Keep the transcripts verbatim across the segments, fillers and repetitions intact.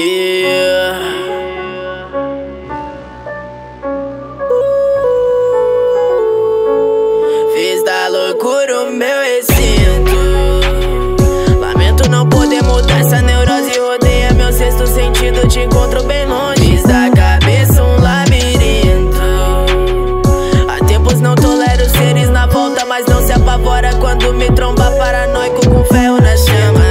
Yeah. Fiz da loucura o meu recinto. Lamento não poder mudar essa neurose. Rodeia meu sexto sentido, te encontro bem longe. Fiz da cabeça um labirinto. Há tempos não tolero seres na volta, mas não se apavora quando me tromba. Paranoico com ferro na chama.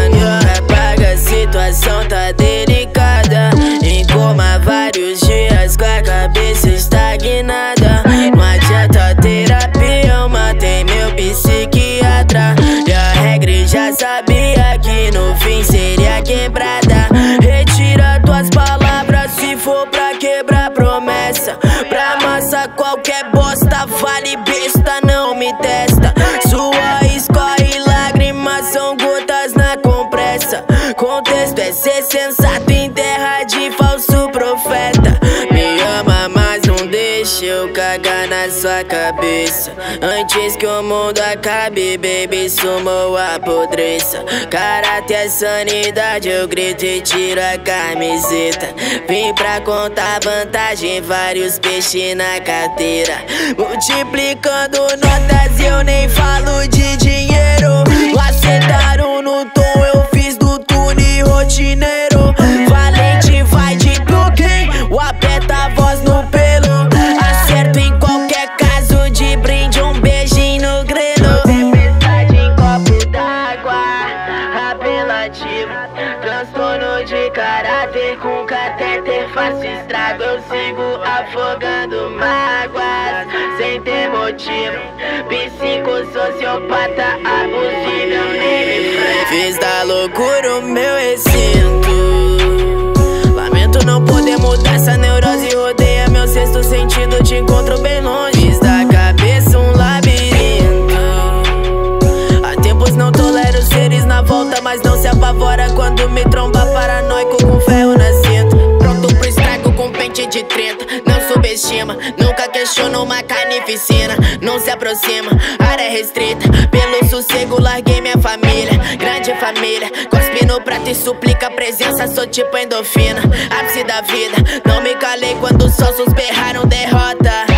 Apaga a situação, tá delicada. Em coma vários dias com a cabeça estagnada. Não adianta terapia, eu matei meu psiquiatra. E a regra já sabia que no fim seria quebrada. Retira tuas palavras se for pra quebrar promessa. Pra massa qualquer bosta vale besta, não me testa. Sua escorre lágrimas são gotas na compressa. Contexto é ser sensato em terra de falso profeta. Me ama, mas não deixa eu cagar na sua cabeça. Antes que o mundo acabe, baby, sumou a podreça. Caráter é sanidade, eu grito e tiro a camiseta. Vim pra contar vantagem, vários peixes na carteira. Multiplicando notas, eu nem falo de dinheiro. Acertaram no tom, eu fiz do e rotineiro. Valente vai de Brooklyn, o aperta a voz no pelo. Acerto em qualquer caso, de brinde um beijinho no grelo. Tempestade em copo d'água, apelativo. Transtorno de caráter, com catéter faço estrago. Eu sigo afogando mágoas, sem ter motivo. Psicossociopata, abusivo, eu nem me freio. Fiz da loucura o meu recinto. Lamento não poder mudar essa neurose. Rodeia meu sexto sentido, te encontro bem longe. Fiz da cabeça um labirinto. Há tempos não tolero seres na volta, mas não se apavora quando me tromba. Paranoico com ferro na cinta. Pronto pro estrago com pente de trinta. Não subestima, nunca questiono uma carnificina. Não se aproxima, área restrita. Pelo sossego larguei minha família. Grande família, cospe no prato e suplica presença. Sou tipo endorfina, ápice da vida. Não me calei quando só susberraram derrota.